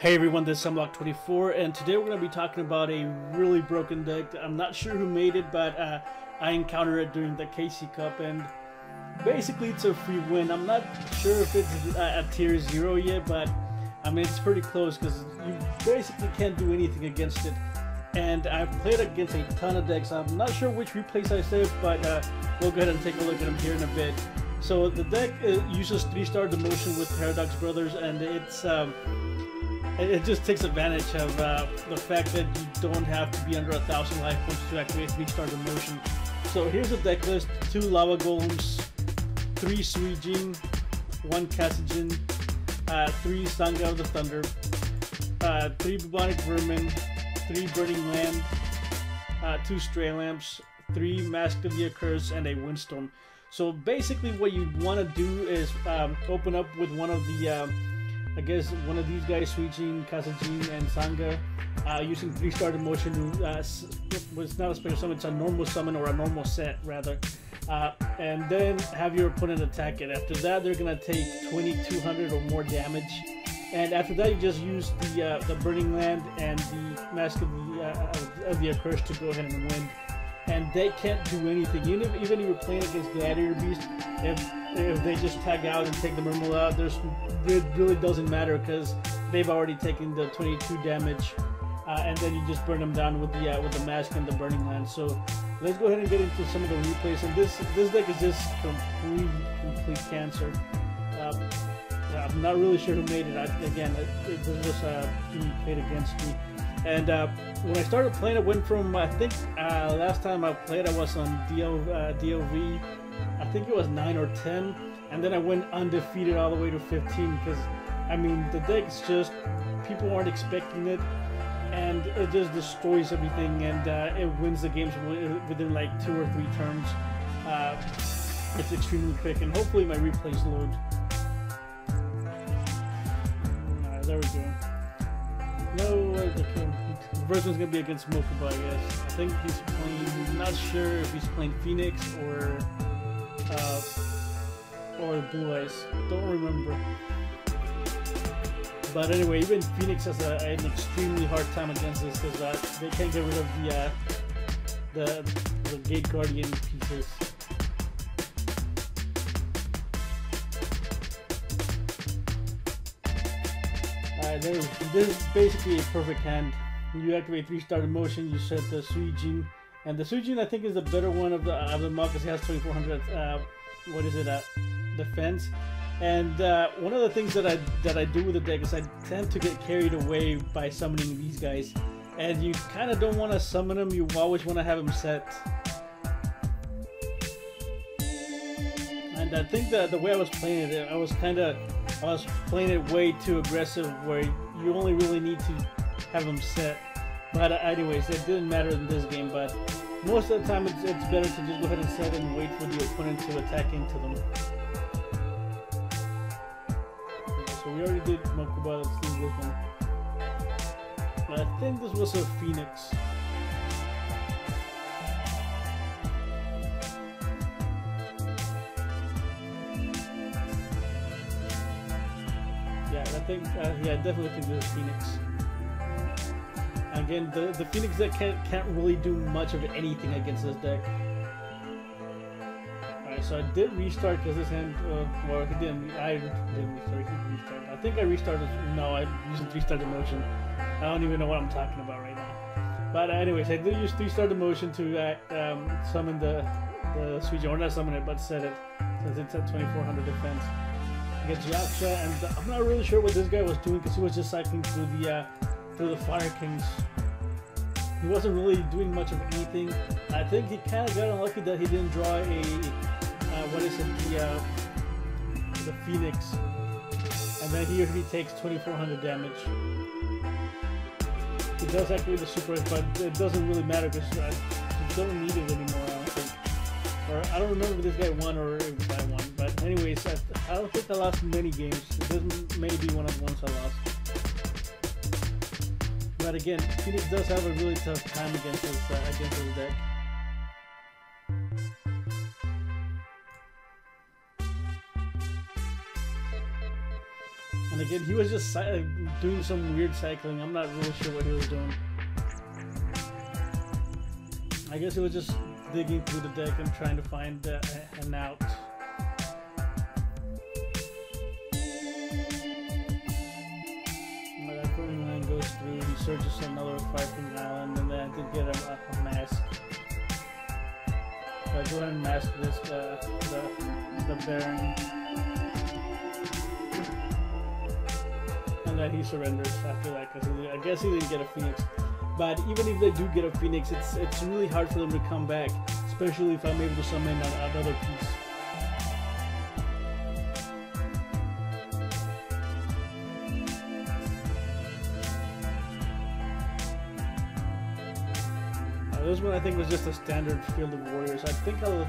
Hey everyone, this is mlog24, and today we're going to be talking about a really broken deck. I'm not sure who made it, but I encountered it during the KC Cup, and basically it's a free win. I'm not sure if it's at tier 0 yet, but I mean it's pretty close because you basically can't do anything against it. And I've played against a ton of decks. I'm not sure which replays I saved, but we'll go ahead and take a look at them here in a bit. So the deck uses three-star demotion with Paradox Brothers, and it's... It just takes advantage of the fact that you don't have to be under 1,000 life points to activate three-star demotion. So here's the deck list: 2 lava golems, 3 Suijin, 1 Kazejin, 3 Sanga of the Thunder, 3 bubonic vermin, 3 burning land, 2 stray lamps, 3 mask of the curse, and a windstone. So basically, what you want to do is open up with one of the I guess one of these guys, Suijin, Kazejin, and Sanga, using three-star demotion. It's not a special summon; it's a normal summon, or a normal set rather. And then have your opponent attack it. After that, they're gonna take 2,200 or more damage. And after that, you just use the burning land and the mask of the curse to go ahead and win. And they can't do anything. Even if you're playing against Gladiator Beast, if they just tag out and take the Mermal out, it really doesn't matter because they've already taken the 22 damage, and then you just burn them down with the mask and the burning land. So let's go ahead and get into some of the replays. And this deck is just complete cancer. I'm not really sure who made it. It was just being played against me. And when I started playing, it went from, I think last time I played I was on DOV, I think it was 9 or 10, and then I went undefeated all the way to 15 because, I mean, the deck's just, people aren't expecting it, and it just destroys everything, and it wins the games within like 2 or 3 turns. It's extremely quick, and hopefully my replays load. Alright, there we go. No, okay. The first one's gonna be against Mokuba, I guess. I think he's playing. Not sure if he's playing Phoenix or Blue Eyes. Don't remember. But anyway, even Phoenix has an extremely hard time against this because they can't get rid of the Gate Guardian pieces. This is basically a perfect hand. You activate three-star demotion. You set the Suijin, and the Suijin I think is the better one of the mob because it has 2,400. Defense. And one of the things that I do with the deck is I tend to get carried away by summoning these guys, and you kind of don't want to summon them. You always want to have them set. And I think that the way I was playing it, I was playing it way too aggressive, where you only really need to have them set. But anyways, it didn't matter in this game, but most of the time it's better to just go ahead and set and wait for the opponent to attack into them. Okay, so we already did Mokuba, let's do this one. But I think this was a Phoenix. Yeah, I definitely think there's Phoenix. Again, the Phoenix deck can't really do much of anything against this deck. Alright, so I did restart because this hand, well, he didn't restart. I think I restarted, no, I used a three-star demotion. I don't even know what I'm talking about right now. But anyways, I did use three-star demotion to summon the Suijin, or not summon it, but set it, since it's at 2,400 defense. And I'm not really sure what this guy was doing because he was just cycling through the fire kings. He wasn't really doing much of anything. I think he kind of got unlucky that he didn't draw a the Phoenix, and then here he takes 2,400 damage. He does activate the super, but it doesn't really matter because you don't need it anymore. I don't think, or I don't remember if this guy won or if I won. But anyways, I don't think I lost many games. This may be one of the ones I lost. But again, Phoenix does have a really tough time against his deck. And And again, he was just doing some weird cycling. I'm not really sure what he was doing. I guess he was just digging through the deck and trying to find an out. And that burning land goes through, he searches another fire king island, and then I did get a mask. So I go ahead and mask this, the Baron. That he surrenders after that, because I guess he didn't get a Phoenix. But even if they do get a Phoenix, it's really hard for them to come back, especially if I'm able to summon another piece. Now, this one I think was just a standard Field of Warriors. I think I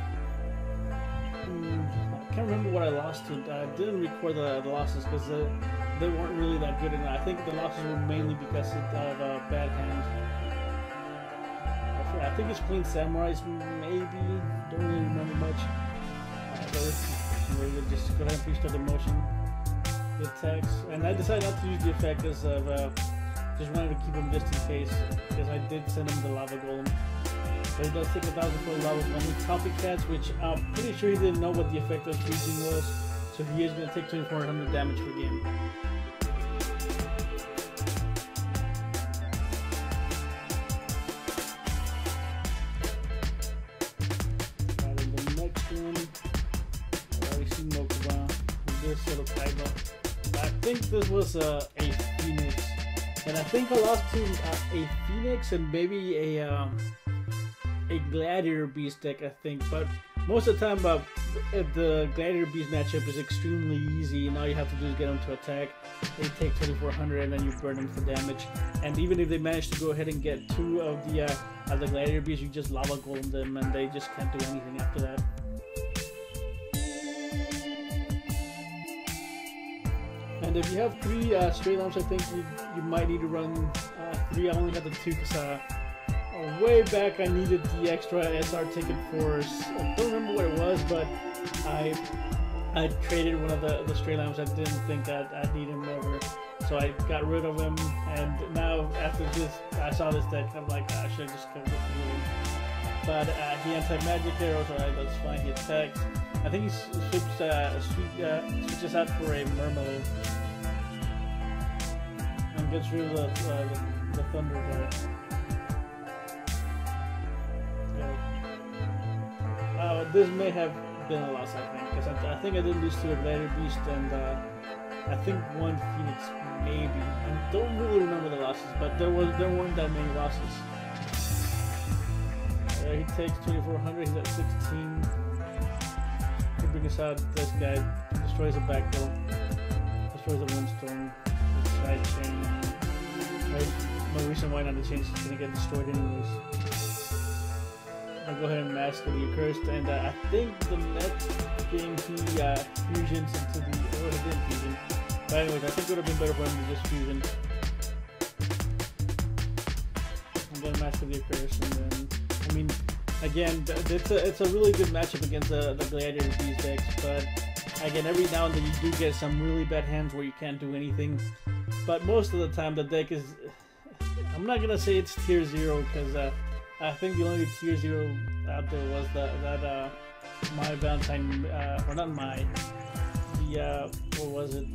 can't remember what I lost to. I didn't record the losses because they weren't really that good, and I think the losses were mainly because of bad hands. I think it's Clean Samurais, maybe. Don't really remember much. We're just go ahead and three-star demotion the attacks, and I decided not to use the effect because I just wanted to keep them just in case, because I did send him the lava golem. But it does take 1,000 for the lava golem. Copycats, which I'm pretty sure he didn't know what the effect of Suijin was, so he is going to take 2,400 damage per game. Was a Phoenix, and I think I lost to a Phoenix and maybe a Gladiator Beast deck, I think. But most of the time the Gladiator Beast matchup is extremely easy, and all you have to do is get them to attack. They take 2,400 and then you burn them for damage, and even if they manage to go ahead and get two of the Gladiator Beasts, you just lava golem them and they just can't do anything after that. And if you have three stray lamps, I think you might need to run three. I only had the two because way back I needed the extra SR ticket for, I don't remember what it was, but I traded one of the stray lamps. I didn't think I'd need him ever, so I got rid of him. And now after this, I saw this deck and I'm like, I should have just kept it. But he anti-magic there, so that's fine. He attacks. I think he switches out for a Mermal and gets rid of the Thunder there. Yeah. This may have been a loss, I think, because I think I did lose to a Gladiator Beast and I think one Phoenix maybe. I don't really remember the losses, but there weren't that many losses. He takes 2,400. He's at 16. Brings out this guy, destroys a back row, destroys a windstone, side chain. No reason why not to change, it's gonna get destroyed anyways. I'll go ahead and mask the accursed, and I think the next game he fusions into the, or he didn't fusion, but anyways, I think it would have been better for him to just fusion. I'm gonna mask the accursed, and then, I mean, again, it's a really good matchup against the Gladiator Beast decks, but again, every now and then you do get some really bad hands where you can't do anything. But most of the time the deck is, I'm not gonna say it's tier 0, because I think the only tier 0 out there was that Mai Valentine, or not Mai, the, what was it?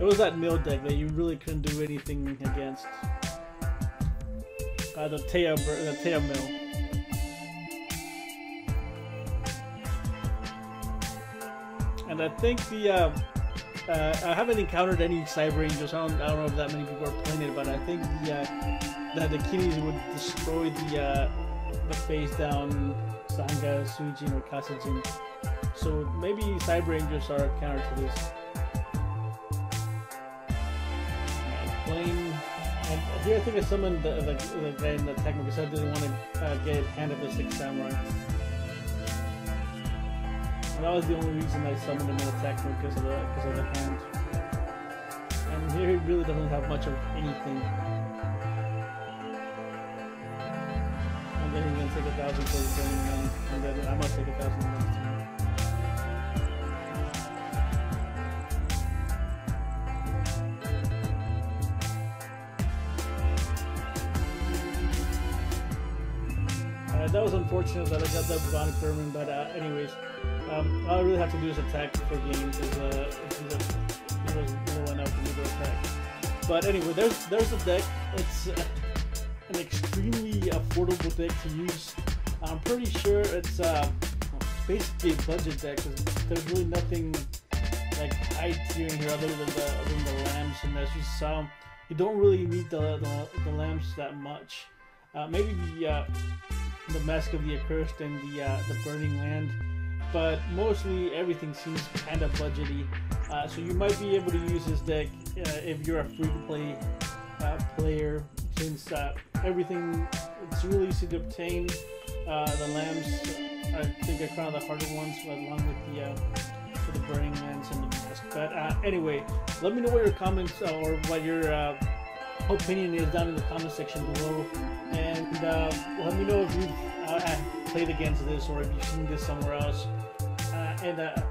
It was that mill deck that you really couldn't do anything against. The Tea Mill. And I think I haven't encountered any Cyber Rangers. I don't know if that many people are playing it, but I think the kitties would destroy the face down Sanga, Suijin, or Kazejin. So maybe Cyber Rangers are counter to this. And here I think I summoned the guy in the attack because I didn't want to get Hand of the Six Samurai. That was the only reason I summoned him in attack mode, because of the hand. And here he really doesn't have much of anything. And then he's gonna take 1,000 for the burning land, and then I must take 1,000 next time. That was unfortunate that I got that bubonic vermin, but anyways, all I really have to do is attack for game, because it was low enough for me to attack. But anyway, there's the deck. It's an extremely affordable deck to use. I'm pretty sure it's basically a budget deck, because there's really nothing like high tier in here other than the lamps, and as you saw, you don't really need the lamps that much. Maybe the mask of the accursed and the burning land, but mostly everything seems kind of budgety. So you might be able to use this deck if you're a free-to-play player, since everything it's really easy to obtain. The lamps I think are kind of the harder ones, along with the burning lands and the mask. But anyway, let me know what your comments or what your opinion is down in the comment section below, and let me know if you've played against this or if you've seen this somewhere else, and I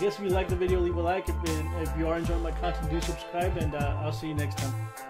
guess if you like the video, leave a like. If you are enjoying my content, do subscribe, and I'll see you next time.